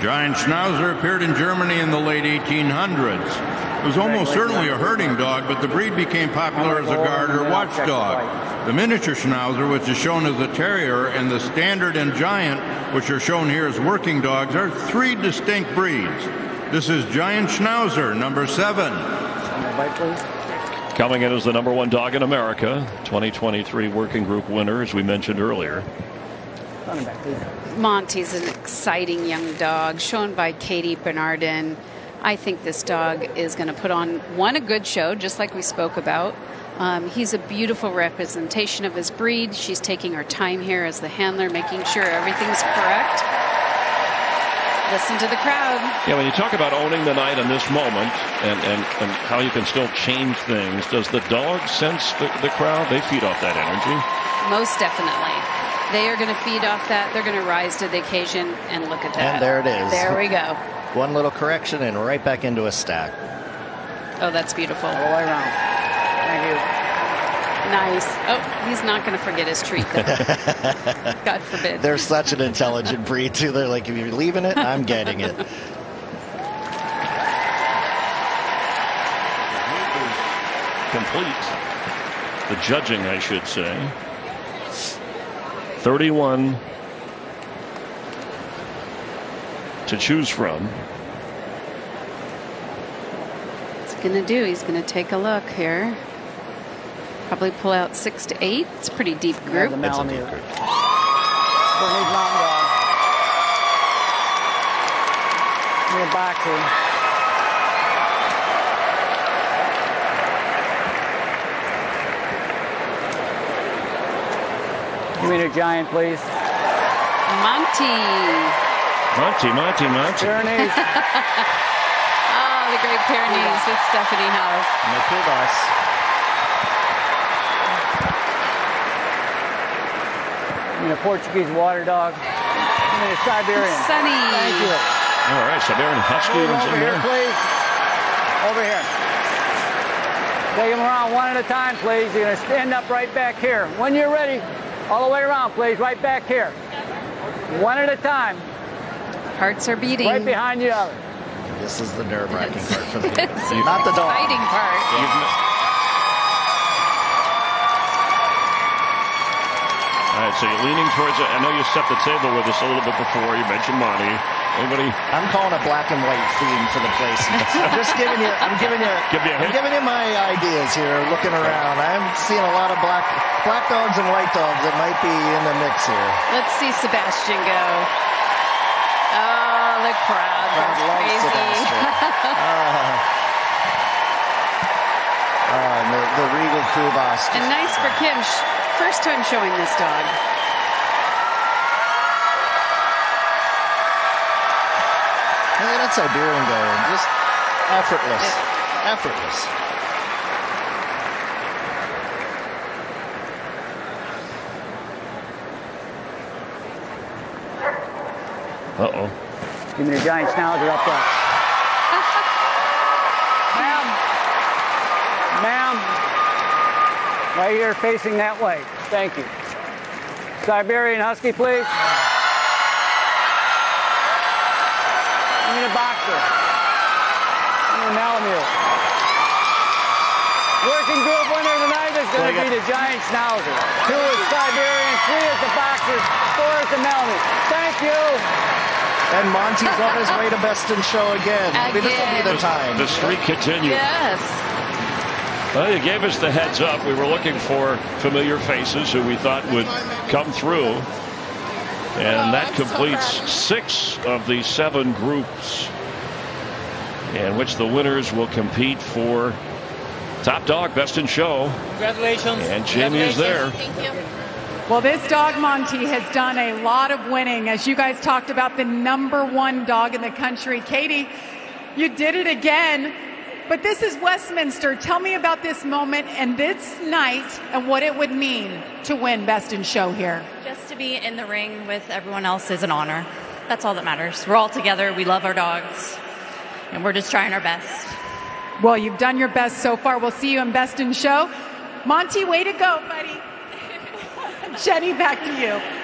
Giant Schnauzer appeared in Germany in the late 1800s. It was almost certainly a herding dog, but the breed became popular as a guard or watchdog. The miniature Schnauzer, which is shown as a terrier, and the standard and giant, which are shown here as working dogs, are three distinct breeds. This is Giant Schnauzer, number 7. Coming in as the number 1 dog in America, 2023 working group winner, as we mentioned earlier. Monty's an exciting young dog, shown by Katie Bernardin. I think this dog is going to put on, a good show, just like we spoke about. He's a beautiful representation of his breed. She's taking her time here as the handler, making sure everything's correct. Listen to the crowd. Yeah, when you talk about owning the night in this moment and how you can still change things, does the dog sense the crowd? They feed off that energy. Most definitely. They are going to feed off that. They're going to rise to the occasion, and look at that. And there it is. There we go. One little correction and right back into a stack. Oh, that's beautiful. All around. Thank you. Nice. Oh, he's not going to forget his treat, though. God forbid. They're such an intelligent breed, too. They're like, if you're leaving it, I'm getting it. Complete. The judging, I should say. 31 to choose from. What's he gonna do? He's gonna take a look here. Probably pull out 6 to 8. It's a pretty deep group. It's a deep group. We're back here. Miniature Giant, please. Monty. Pyrenees. Oh, the Great Pyrenees with Stephanie Howe. Look at us. And a Portuguese water dog. And a Siberian. Sunny. Thank you. All right, Siberian Husky. Over here, please. Over here. Take them around one at a time, please. You're going to stand up right back here. When you're ready, all the way around, please, right back here. One at a time. Hearts are beating. Right behind the other. This is the nerve-wracking part for me. Not the dog. Exciting part. All right, so you're leaning towards it. I know you set the table with us a little bit before. You mentioned Monty. Anybody? I'm calling a black and white theme for the place. I'm just giving you. I'm giving you my ideas here. Looking around, I'm seeing a lot of black dogs and white dogs that might be in the mix here. Let's see Sebastian go. Oh, the crowd goes crazy. The regal crew Boston. And nice for Kim. First time showing this dog. Hey, that's Siberian going. Just effortless. Uh-oh. Give me the Giant Schnauzer up there. Ma'am. Right here, facing that way. Thank you. Siberian Husky, please. I need a boxer. I need a Malamute. Working group winner tonight is going to be the Giant Schnauzer. 2 is Siberian, 3 is the boxers, 4 is the Malamute. Thank you. And Monty's on his way to best in show again. This will be the time. The streak continues. Yes. Well, you gave us the heads up. We were looking for familiar faces who we thought would come through. And that completes 6 of the 7 groups in which the winners will compete for top dog, best in show. Congratulations. And Jamie is there. Thank you. Well, this dog, Monty, has done a lot of winning. As you guys talked about, the number 1 dog in the country. Katie, you did it again. But this is Westminster. Tell me about this moment and this night and what it would mean to win best in show here. Just to be in the ring with everyone else is an honor. That's all that matters. We're all together. We love our dogs. And we're just trying our best. Well, you've done your best so far. We'll see you in best in show. Monty, way to go, buddy. Jenny, back to you.